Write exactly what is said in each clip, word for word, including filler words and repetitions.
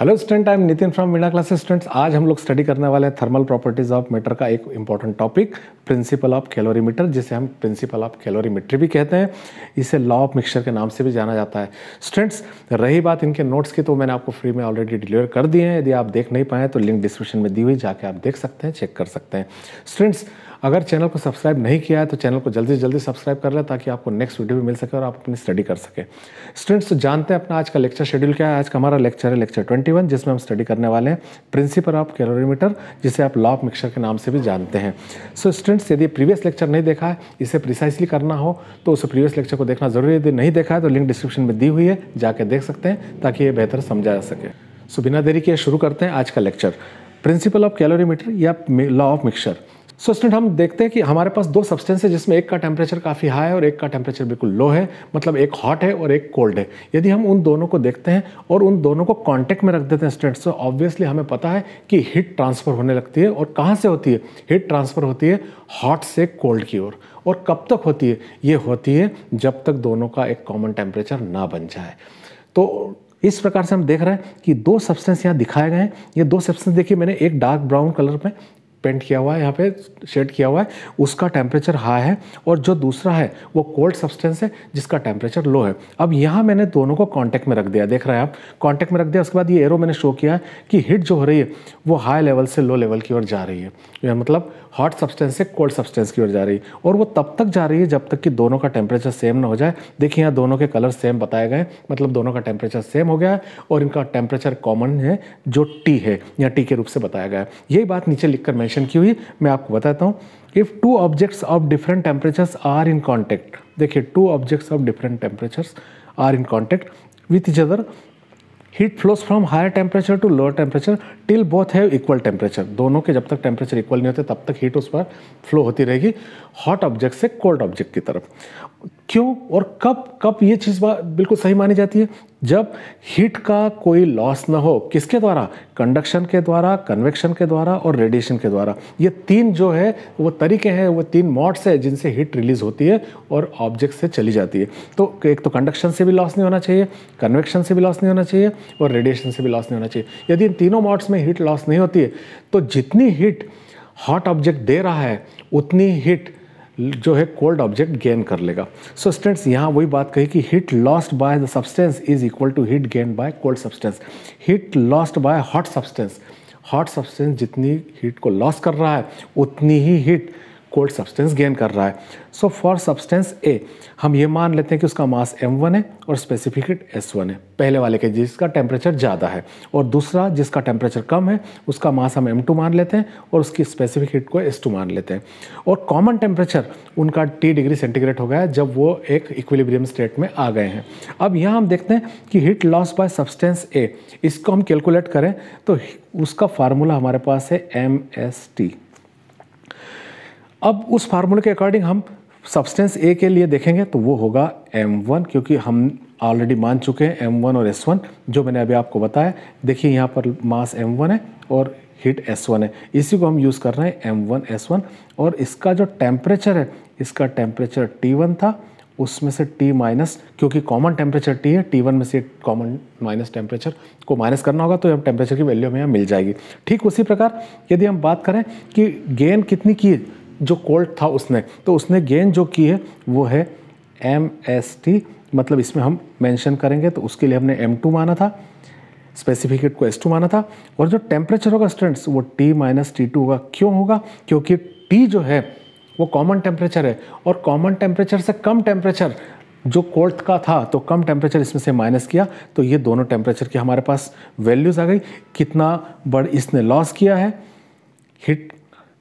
Hello student, I am Nitin from Veena classes. Students, आज हम लोग स्टडी करने वाले हैं थर्मल प्रॉपर्टीज ऑफ मैटर का एक important topic principle of calorimeter, जिसे हम प्रिंसिपल ऑफ कैलोरीमेट्री भी कहते हैं। इसे लॉ ऑफ मिक्सचर के नाम से भी जाना जाता है। स्टूडेंट्स, रही बात इनके नोट्स की, तो मैंने आपको फ्री में ऑलरेडी डिलीवर कर दिए हैं। यदि आप देख नहीं पाएँ तो लिंक डिस्क्रिप्शन में दी हुई, जाके आप देख सकते हैं, चेक कर सकते हैं। स्टूडेंट्स, अगर चैनल को सब्सक्राइब नहीं किया है तो चैनल को जल्दी से जल्दी सब्सक्राइब कर लें, ताकि आपको नेक्स्ट वीडियो भी मिल सके और आप अपनी स्टडी कर सकें। स्टूडेंट्स, तो जानते हैं अपना आज का लेक्चर शेड्यूल क्या है। आज का हमारा लेक्चर है लेक्चर इक्कीस, जिसमें हम स्टडी करने वाले हैं प्रिंसिपल ऑफ कैलोरीमीटर, जिसे आप लॉ ऑफ मिक्सचर के नाम से भी जानते हैं। सो स्टूडेंट्स, यदि प्रीवियस लेक्चर नहीं देखा है, इसे प्रिसाइसली करना हो तो उसे प्रीवियस लेक्चर को देखना जरूरी है। यदि नहीं देखा है तो लिंक डिस्क्रिप्शन में दी हुई है, जाके देख सकते हैं, ताकि ये बेहतर समझा जा सके। सो बिना देरी किए शुरू करते हैं आज का लेक्चर, प्रिंसिपल ऑफ कैलोरीमीटर या law of mixture. So so, student, हम देखते हैं कि हमारे पास दो सब्सटेंस है, जिसमें एक का टेम्परेचर काफ़ी हाई है और एक का टेम्परेचर बिल्कुल लो है, मतलब एक हॉट है और एक कोल्ड है। यदि हम उन दोनों को देखते हैं और उन दोनों को कांटेक्ट में रख देते हैं स्टूडेंट्स, तो ऑब्वियसली हमें पता है कि हीट ट्रांसफ़र होने लगती है। और कहाँ से होती है हीट ट्रांसफ़र? होती है हॉट से कोल्ड की ओर। और कब तक होती है? ये होती है जब तक दोनों का एक कॉमन टेम्परेचर ना बन जाए। तो इस प्रकार से हम देख रहे हैं कि दो सब्सटेंस यहाँ दिखाए गए हैं। ये दो सब्सटेंस देखिए, मैंने एक डार्क ब्राउन कलर में पेंट किया हुआ है, यहाँ पे शेड किया हुआ है, उसका टेम्परेचर हाई है, और जो दूसरा है वो कोल्ड सब्सटेंस है जिसका टेम्परेचर लो है। अब यहाँ मैंने दोनों को कांटेक्ट में रख दिया, देख रहे हैं आप, कांटेक्ट में रख दिया। उसके बाद ये एरो मैंने शो किया है कि हीट जो हो रही है वो हाई लेवल से लो लेवल की ओर जा रही है, मतलब हॉट सब्सटेंस से कोल्ड सब्सटेंस की ओर जा रही है। और वो तब तक जा रही है जब तक कि दोनों का टेम्परेचर सेम ना हो जाए। देखिए, यहाँ दोनों के कलर सेम बताए गए, मतलब दोनों का टेम्परेचर सेम हो गया है और इनका टेम्परेचर कॉमन है, जो टी है, यहाँ टी के रूप से बताया गया है। यही बात नीचे लिखकर मैंशन की हुई, मैं आपको बताता हूं। If two objects of different temperatures are in contact, देखिए, two objects of different temperatures are in contact with each other, heat flows from higher temperature to lower temperature till both have equal temperature. दोनों के जब तक temperature equal नहीं होते तब तक heat उस पर फ्लो होती रहेगी, हॉट ऑब्जेक्ट से कोल्ड ऑब्जेक्ट की तरफ। क्यों और कब कब ये चीज़ बिल्कुल सही मानी जाती है? जब हीट का कोई लॉस ना हो। किसके द्वारा? कंडक्शन के द्वारा, कन्वेक्शन के द्वारा और रेडिएशन के द्वारा। ये तीन जो है वो तरीके हैं, वो तीन मोड्स है जिनसे हीट रिलीज होती है और ऑब्जेक्ट से चली जाती है। तो एक तो कंडक्शन से भी लॉस नहीं होना चाहिए, कन्वेक्शन से भी लॉस नहीं होना चाहिए और रेडिएशन से भी लॉस नहीं होना चाहिए। यदि इन तीनों मोड्स में हीट लॉस नहीं होती है तो जितनी हीट हॉट ऑब्जेक्ट दे रहा है उतनी हीट जो है कोल्ड ऑब्जेक्ट गेन कर लेगा। सो स्टूडेंट्स, यहाँ वही बात कही कि heat lost by the substance is equal to heat gain by cold substance. Heat lost by hot substance, hot substance जितनी हीट को लॉस कर रहा है उतनी ही हीट कोल्ड सब्सटेंस गेन कर रहा है। सो फॉर सब्सटेंस ए हम ये मान लेते हैं कि उसका मास एम वन है और स्पेसिफिक हीट एस वन है, पहले वाले के जिसका टेम्परेचर ज़्यादा है, और दूसरा जिसका टेम्परेचर कम है उसका मास हम एम टू मान लेते हैं और उसकी स्पेसिफिक हीट को एस टू मान लेते हैं। और कॉमन टेम्परेचर उनका टी डिग्री सेंटीग्रेड हो गया है जब वो एक इक्विलिब्रियम स्टेट में आ गए हैं। अब यहाँ हम देखते हैं कि heat loss by substance A, इसको हम कैलकुलेट करें तो उसका फार्मूला हमारे पास है एम एस टी। अब उस फार्मूले के अकॉर्डिंग हम सब्सटेंस ए के लिए देखेंगे तो वो होगा एम वन, क्योंकि हम ऑलरेडी मान चुके हैं एम वन और एस वन, जो मैंने अभी आपको बताया। देखिए, यहाँ पर मास एम वन है और हीट एस वन है, इसी को हम यूज़ कर रहे हैं एम वन एस वन। और इसका जो टेम्परेचर है, इसका टेम्परेचर टी वन था, उसमें से टी माइनस, क्योंकि कॉमन टेम्परेचर टी है, टी वन में से कॉमन माइनस टेम्परेचर को माइनस करना होगा तो हम टेम्परेचर की वैल्यू हमें यहाँ मिल जाएगी। ठीक उसी प्रकार यदि हम बात करें कि गेन कितनी की है? जो कोल्ड था उसने, तो उसने गेन जो की है वो है एम एस टी, मतलब इसमें हम मेंशन करेंगे तो उसके लिए हमने एम टू माना था, स्पेसिफिक हीट को एस टू माना था, और जो टेम्परेचर होगा स्टूडेंट्स वो टी माइनस टी टू होगा। क्यों होगा? क्योंकि टी जो है वो कॉमन टेम्परेचर है और कॉमन टेम्परेचर से कम टेम्परेचर जो कोल्ड का था, तो कम टेम्परेचर इसमें से माइनस किया, तो ये दोनों टेम्परेचर की हमारे पास वैल्यूज़ आ गई। कितना बड़ इसने लॉस किया है, हीट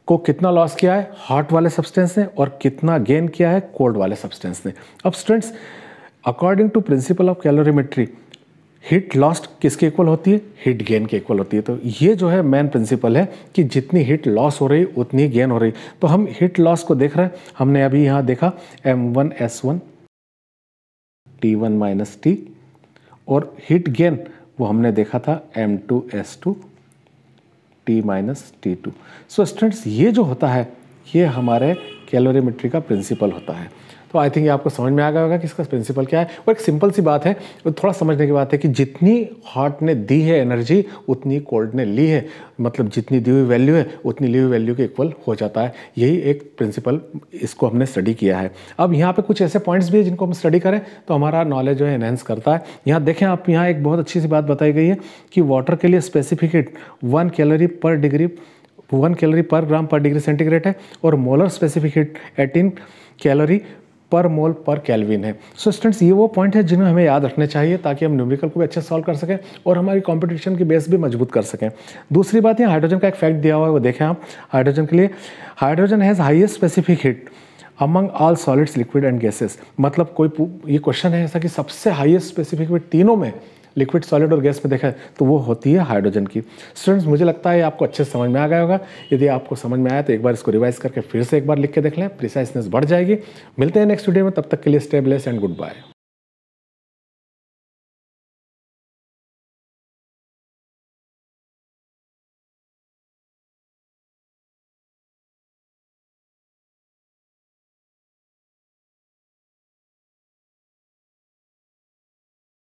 को कितना लॉस किया है हॉट वाले सब्सटेंस ने, और कितना गेन किया है कोल्ड वाले सब्सटेंस ने। अब students, according to principle of calorimetry heat lost किसके इक्वल होती है? हीट गेन के इक्वल होती है। तो ये जो है मेन प्रिंसिपल है कि जितनी हीट लॉस हो रही उतनी गेन हो रही। तो हम हीट लॉस को देख रहे हैं, हमने अभी यहाँ देखा M one S one, T one minus T, और हीट गेन वो हमने देखा था M two S two, T minus T two. So students, ये जो होता है ये हमारे कैलोरीमेट्री का प्रिंसिपल होता है। तो आई थिंक आपको समझ में आ गया होगा कि इसका प्रिंसिपल क्या है। और एक सिंपल सी बात है, थोड़ा समझने की बात है कि जितनी हॉट ने दी है एनर्जी उतनी कोल्ड ने ली है, मतलब जितनी दी हुई वैल्यू है उतनी ली हुई वैल्यू के इक्वल हो जाता है। यही एक प्रिंसिपल, इसको हमने स्टडी किया है। अब यहाँ पे कुछ ऐसे पॉइंट्स भी है जिनको हम स्टडी करें तो हमारा नॉलेज जो है एनहेंस करता है। यहाँ देखें आप, यहाँ एक बहुत अच्छी सी बात बताई गई है कि वाटर के लिए specific heat one calorie per degree one calorie per gram पर डिग्री सेंटीग्रेड है और मोलर स्पेसिफिकेट एटीन कैलोरी पर मोल पर कैलविन है। सो so स्टूडेंट्स, ये वो पॉइंट है जिन्हें हमें याद रखने चाहिए ताकि हम न्यूमेरिकल को भी अच्छे सॉल्व कर सकें और हमारी कंपटीशन की बेस भी मजबूत कर सकें। दूसरी बात है, हाइड्रोजन का एक फैक्ट दिया हुआ है, वो देखें आप। हाइड्रोजन के लिए hydrogen has highest specific heat among all solids liquid and gases, मतलब कोई ये क्वेश्चन है ऐसा कि सबसे हाईएस्ट स्पेसिफिक हीट तीनों में लिक्विड, सॉलिड और गैस में देखा है तो वो होती है हाइड्रोजन की। स्टूडेंट्स, मुझे लगता है आपको अच्छे से समझ में आ गया होगा। यदि आपको समझ में आया तो एक बार इसको रिवाइज करके फिर से एक बार लिख के देख लें, प्रिसाइसनेस बढ़ जाएगी। मिलते हैं नेक्स्ट वीडियो में, तब तक के लिए stay blessed and good bye.